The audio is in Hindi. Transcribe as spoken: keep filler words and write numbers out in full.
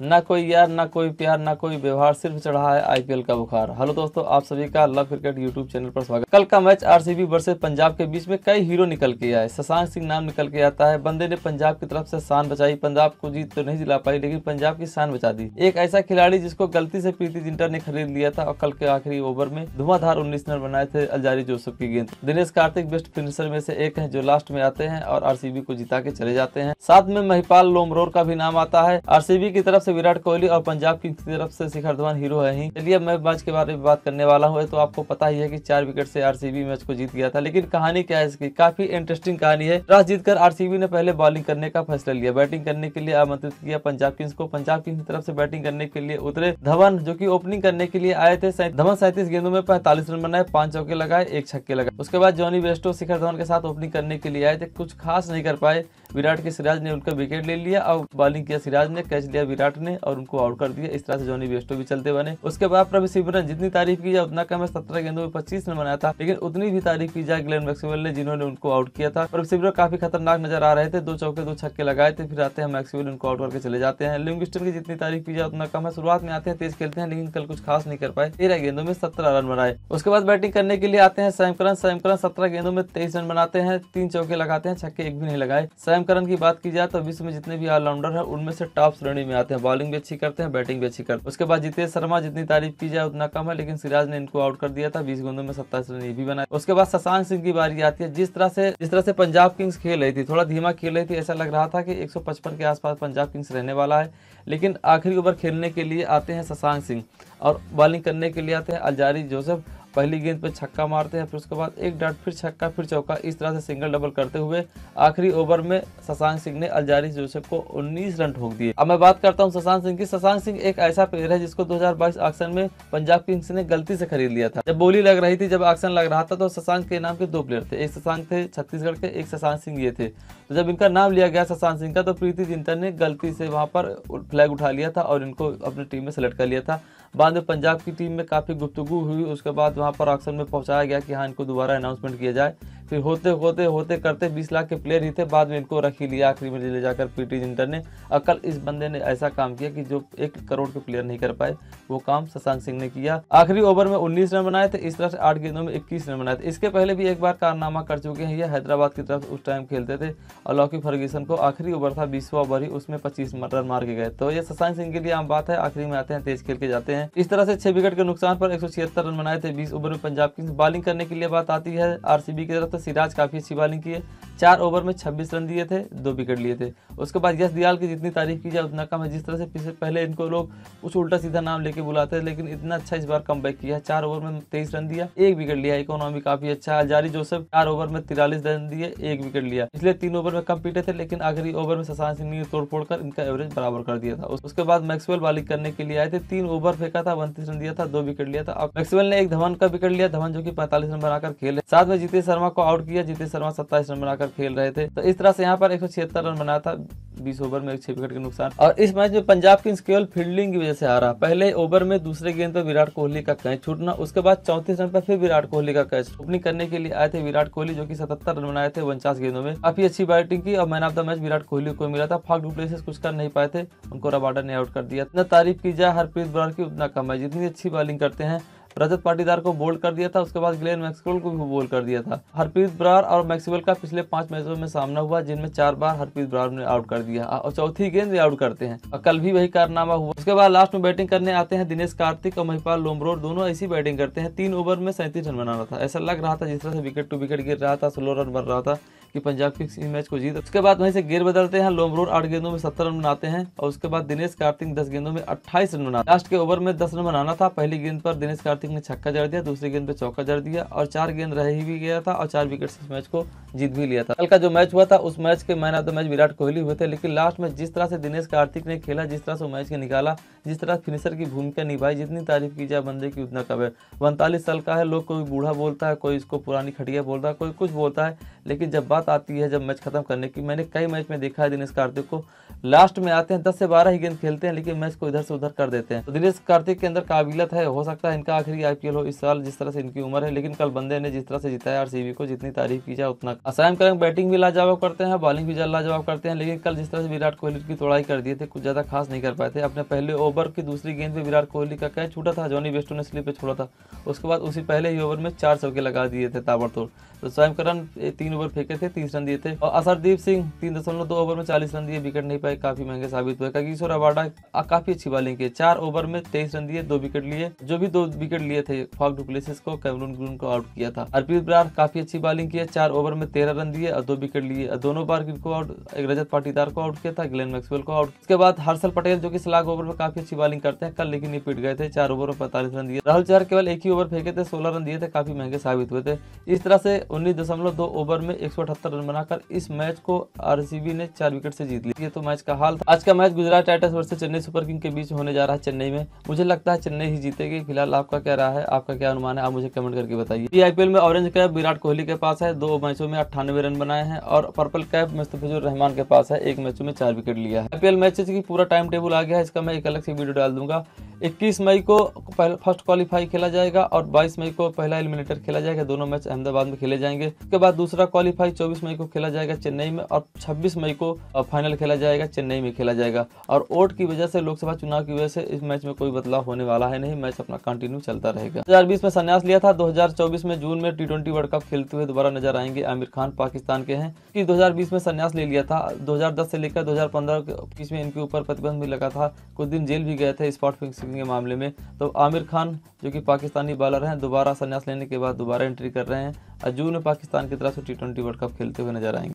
ना कोई यार ना कोई प्यार ना कोई व्यवहार, सिर्फ चढ़ा है आईपीएल का बुखार। हेलो दोस्तों, आप सभी का लव क्रिकेट यूट्यूब चैनल पर स्वागत। कल का मैच आरसीबी वर्सेस पंजाब के बीच में कई हीरो निकल के आए। शशांक सिंह नाम निकल के आता है। बंदे ने पंजाब की तरफ से शान बचाई। पंजाब को जीत तो नहीं दिला पाई, लेकिन पंजाब की शान बचा दी। एक ऐसा खिलाड़ी जिसको गलती से प्रीति जिंटा ने खरीद लिया था और कल के आखिरी ओवर में धुआंधार उन्नीस रन बनाए थे अलजारी जोसेफ की गेंद। दिनेश कार्तिक बेस्ट फिनिशर में से एक है जो लास्ट में आते हैं और आरसीबी को जिता के चले जाते हैं। साथ में महिपाल लोमरोर का भी नाम आता है। आरसीबी की तरफ विराट कोहली और पंजाब किंग्स की तरफ से शिखर धवन हीरो है ही। चलिए मैं मैच के बारे में बात करने वाला हूँ। तो आपको पता ही है कि चार विकेट से आरसीबी मैच को जीत गया था, लेकिन कहानी क्या है इसकी, काफी इंटरेस्टिंग कहानी है। टॉस जीतकर आरसीबी ने पहले बॉलिंग करने का फैसला लिया। बैटिंग करने के लिए आमंत्रित किया पंजाब किंग्स को। पंजाब किंग्स की तरफ से बैटिंग करने के लिए उतरे धवन, जो की ओपनिंग करने के लिए आए थे। धवन सैंतीस गेंदों में पैंतालीस रन बनाए, पांच चौके लगाए, एक छक्के लगाए। उसके बाद जॉनी बेयरस्टो शिखर धवन के साथ ओपनिंग करने के लिए आए थे, कुछ खास नहीं कर पाए। विराट के सिराज ने उनका विकेट ले लिया और बॉलिंग किया सिराज ने, कैच लिया विराट ने और उनको आउट कर दिया। इस तरह से जॉनी बेयरस्टो भी चलते बने। उसके बाद प्रभु सिमरन, जितनी तारीफ की जाए उतना कम है। सत्रह गेंदों में पच्चीस रन बनाया था, लेकिन उतनी भी तारीफ की जाए ग्लेन मैक्सवेल ने, जिन्होंने उनको आउट किया था। प्रभु सिमरन काफी खतरनाक नजर आ रहे थे, दो चौके दो छक्के लगाए थे। फिर आते हैं मैक्सवेल, उनको आउट करके चले जाते हैं। लिंगस्टन की जितनी तारीफ की जाए उतना कम है। शुरुआत में आते हैं, तेज खेलते हैं, लेकिन कल कुछ खास नहीं कर पाए। तेरह गेंदों में सत्रह रन बनाए। उसके बाद बैटिंग करने के लिए आते हैं सैमकरन। सैमकरन सत्रह गेंदों में तेईस रन बनाते हैं, तीन चौके लगाते हैं, छक्के एक भी नहीं लगाए। सैमकरन की बात की जाए तो विश्व में जितने भी ऑलराउंडर है उनमें से टॉप श्रेणी में आते हैं। बॉलिंग भी अच्छी करते हैं, बैटिंग भी अच्छी करते हैं। उसके बाद जितेश शर्मा, जितनी तारीफ की जाए उतना कम है, लेकिन सिराज ने इनको आउट कर दिया था। बीस गेंदों में सत्ताईस रन ये भी बनाए। उसके बाद शशांक सिंह की बारी आती है। जिस तरह से जिस तरह से पंजाब किंग्स खेल रही थी, थोड़ा धीमा खेल रही थी। ऐसा लग रहा था कि एक सौ पचपन के आसपास पंजाब किंग्स रहने वाला है, लेकिन आखिरी ओवर खेलने के लिए आते हैं शशांक सिंह और बॉलिंग करने के लिए आते हैं अलजारी जोसेफ। पहली गेंद पर छक्का मारते हैं, फिर उसके बाद एक डाट, फिर छक्का, फिर चौका। इस तरह से सिंगल डबल करते हुए आखिरी ओवर में शशांक सिंह ने अलजारी जोसेफ को उन्नीस रन ठोक दिए। अब मैं बात करता हूं शशांक सिंह की। शशांक सिंह एक ऐसा प्लेयर है जिसको दो हज़ार बाईस ऑक्शन में पंजाब किंग्स ने गलती से खरीद लिया था। जब बोली लग रही थी, जब ऑक्शन लग रहा था, तो शशांक के नाम के दो प्लेयर थे। एक शशांक थे छत्तीसगढ़ के, एक शशांक सिंह ये थे। तो जब इनका नाम लिया गया शशांक सिंह का, तो प्रीति जिंटा ने गलती से वहाँ पर फ्लैग उठा लिया था और इनको अपनी टीम में सेलेक्ट कर लिया था। बाद में पंजाब की टीम में काफी गुफ्तगू हुई। उसके बाद वहां पर ऑक्शन में पहुंचाया गया कि हाँ, इनको दोबारा अनाउंसमेंट किया जाए। फिर होते होते होते करते बीस लाख के प्लेयर ही थे, बाद में इनको रख ही लिया आखिरी में ले जाकर पीटी जिंटर ने। और कल इस बंदे ने ऐसा काम किया कि जो एक करोड़ के प्लेयर नहीं कर पाए, वो काम शशांक सिंह ने किया। आखिरी ओवर में उन्नीस रन बनाए थे। इस तरह से आठ गेंदों में इक्कीस रन बनाए थे। इसके पहले भी एक बार कारनामा कर चुके हैं। यह हैदराबाद की तरफ उस टाइम खेलते थे और लॉकी फर्ग्यूसन को आखिरी ओवर था, बीसवा ओवर ही, उसमें पच्चीस रन मार के गए। तो यह शशांक सिंह के लिए आम बात है, आखिरी में आते हैं, तेज खेल के जाते हैं। इस तरह से छह विकेट के नुकसान पर एक सौ छिहत्तर रन बनाए थे। बीस ओवर में पंजाब किंग्स। बॉलिंग करने के लिए बात आती है आरसीबी की तरफ। सिराज काफी अच्छी बॉलिंग की है। चार ओवर में छब्बीस रन दिए थे, दो विकेट लिए थे। उसके बाद यश दयाल की जितनी तारीफ की जाए उतना कम है। जिस तरह से पहले इनको लोग कुछ उल्टा सीधा नाम लेके बुलाते हैं, लेकिन इतना अच्छा इस बार कमबैक किया है। चार ओवर में तेईस रन दिया, एक विकेट लिया। इकोनॉमी काफी अच्छा है। अलजारी जोसेफ चार ओवर में तिरालीस रन दिए, एक विकेट लिया। इसलिए तीन ओवर में कम पीटे थे, लेकिन आखिरी ओवर में शशांक सिंह ने तोड़फोड़ कर इनका एवरेज बराबर कर दिया था। उसके बाद मैक्सवेल बॉलिंग करने के लिए आए थे। तीन ओवर फेंका था, उनतीस रन दिया था, दो विकेट लिया था। मैक्सवेल ने एक धवन का विकेट लिया, धवन जो की पैंतालीस रन बनाकर खेले। साथ में जितेश शर्मा को आउट किया। जितेश शर्मा सत्ताईस रन बनाकर खेल रहे थे। तो इस तरह से यहाँ पर एक सौ छिहत्तर रन बना था, बीस ओवर में छह विकेट के नुकसान। और इस मैच में पंजाब किंग्स केवल फील्डिंग की वजह से हारा। पहले ओवर में दूसरे गेंद पर विराट कोहली का कैच छूटना, उसके बाद चौंतीस रन पर फिर विराट कोहली का कैच। ओपनिंग करने के लिए आए थे विराट कोहली, जो कि सतहत्तर रन बनाए थे उनचास गेंदों में। काफी अच्छी बैटिंग की और man of the match Virat Kohli को मिला था। फाक डुप्लेसिस कुछ कर नहीं पाए थे, उनको रबाडा ने आउट कर दिया। इतना तारीफ की जाए हरप्रीत ब्रार की उतना कम है। जितनी अच्छी बॉलिंग करते हैं, रजत पाटीदार को बोल्ड कर दिया था। उसके बाद ग्लेन मैक्सवेल को भी बोल्ड कर दिया था। हरप्रीत ब्रार और मैक्सवेल का पिछले पांच मैचों में सामना हुआ, जिनमें चार बार हरप्रीत ब्रार ने आउट कर दिया और चौथी गेंद भी आउट करते हैं। और कल भी वही कारनामा हुआ। उसके बाद लास्ट में बैटिंग करने आते हैं दिनेश कार्तिक और महिपाल लोमरोर, दोनों ऐसी बैटिंग करते हैं। तीन ओवर में सैंतीस रन बनाना था। ऐसा लग रहा था जिस तरह से विकेट टू विकेट गिर रहा था, स्लो रन बन रहा था कि पंजाब किंग्स इस मैच को जीत। उसके बाद वहीं से गेयर बदलते हैं। लोमरोर आठ गेंदों में सत्तर रन बनाते हैं और उसके बाद दिनेश कार्तिक दस गेंदों में अट्ठाईस रन बनाते हैं। लास्ट के ओवर में दस रन बनाना था। पहली गेंद पर दिनेश कार्तिक ने छक्का जड़ दिया, दूसरी गेंद पर चौका जड़ दिया और चार गेंद रह ही भी गया था और चार विकेट से इस मैच को जीत भी लिया था। कल का जो मैच हुआ था उस मैच के man of the match Virat Kohli हुए थे, लेकिन लास्ट में जिस तरह से दिनेश कार्तिक ने खेला, जिस तरह से वो मैच के निकाला, जिस तरह फिनिशर की भूमिका निभाई, जितनी तारीफ की जाए बंदे की उतना कम है। उनतालीस साल का है, लोग कोई बूढ़ा बोलता है, कोई इसको पुरानी खटिया बोलता है, कोई कुछ बोलता है, लेकिन जब बात आती है जब मैच खत्म करने की, मैंने कई मैच में देखा है दिनेश कार्तिक को लास्ट में आते हैं, दस से बारह ही गेंद खेलते हैं लेकिन मैच को इधर से उधर कर देते हैं। तो दिनेश कार्तिक के अंदर काबिलियत है, हो सकता है इनका आखिरी आईपीएल हो इस साल जिस तरह से इनकी उम्र है, लेकिन कल बंदे ने जिस तरह से जिताया आरसीबी को, जितनी तारीफ की जाए उतना। असम करंग बैटिंग भी लाजवाब करते हैं, बॉलिंग भी लाजवाब करते हैं, लेकिन कल जिस तरह से विराट कोहली की तोड़ाई कर दिए थे कुछ ज्यादा खास नहीं कर पाए थे। अपने पहले ओवर की दूसरी गेंद पे विराट कोहली का कैच छूटा था, जॉनी बेयरस्टो ने स्लिप पे छोड़ा था, उसके बाद उसी पहले ही ओवर में चार चौके लगा दिए थे ताबड़तोड़। तो स्वयं करन तीन ओवर फेंके थे, तीस रन दिए थे, और असरदीप सिंह तीन दशमलव दो ओवर में चालीस रन दिए, विकेट नहीं पाए, काफी महंगे साबित हुए। कागिसो रबाडा काफी अच्छी बॉलिंग की, चार ओवर में तेईस रन दिए, दो विकेट लिए, जो भी दो विकेट लिए थे फॉक्स को कैमरून ग्रीन को आउट किया था। अर्पित ब्रार काफी अच्छी बॉलिंग की, चार ओवर में तेरह रन दिए और दो विकेट लिए, दोनों बार को आउट, एक रजत पाटीदार को आउट किया था, ग्लेन मैक्सवेल को आउट। इसके बाद हर्षल पटेल जो कि सलाग ओवर में काफी अच्छी बॉलिंग करते हैं, कल लेकिन ये पिट गए थे, चार ओवर में पैंतालीस रन दिए। राहुल चहर केवल एक ही ओवर फेंके थे, सोलह रन दिए थे, काफी महंगे साबित हुए थे। इस तरह से उन्नीस दशमलव दो ओवर में एक सौ अठहत्तर रन बनाकर इस मैच को आरसीबी ने चार विकेट से जीत ली। ये तो मैच का हाल था। आज का match Gujarat Titans versus Chennai Super Kings के बीच होने जा रहा है चेन्नई में। मुझे लगता है चेन्नई ही जीतेगी। फिलहाल आपका क्या राय है, आपका क्या अनुमान है, आप मुझे कमेंट करके बताइए। आईपीएल में ऑरेंज कैप विराट कोहली के पास है, दो मैचों में अट्ठानवे रन बनाए हैं, और पर्पल कैप मुस्तफिजुर रहमान के पास है, एक मैचों में चार विकेट लिया है। आईपीएल मैचेस की पूरा टाइम टेबल आ गया है, इसका मैं एक अलग से वीडियो डाल दूंगा। इक्कीस मई को पहला फर्स्ट क्वालिफाई खेला जाएगा और बाईस मई को पहला एलिमिनेटर खेला जाएगा। दोनों मैच अहमदाबाद में खेले जाएंगे। उसके बाद दूसरा क्वालिफाई चौबीस मई को खेला जाएगा चेन्नई में, और छब्बीस मई को फाइनल खेला जाएगा चेन्नई में खेला जाएगा। और वोट की वजह से, लोकसभा चुनाव की वजह से इस मैच में कोई बदलाव होने वाला है नहीं, मैच अपना कंटिन्यू चलता रहेगा। दो हजार बीस में संन्यास लिया था, दो हजार चौबीस में जून में टी ट्वेंटी वर्ल्ड कप खेलते हुए दोबारा नजर आएंगे आमिर खान, पाकिस्तान के हैं कि दो हजार बीस में संन्यास ले लिया था। दो हजार दस से लेकर दो हजार पंद्रह के बीच में इनके ऊपर प्रतिबंध भी लगा था, कुछ दिन जेल भी गए थे स्पॉट फिक्सिंग के मामले में। तो आमिर खान जो कि पाकिस्तानी बॉलर हैं, दोबारा संन्यास लेने के बाद दोबारा एंट्री कर रहे हैं और जून में पाकिस्तान की तरफ से टी ट्वेंटी वर्ल्ड कप खेलते हुए नजर आएंगे।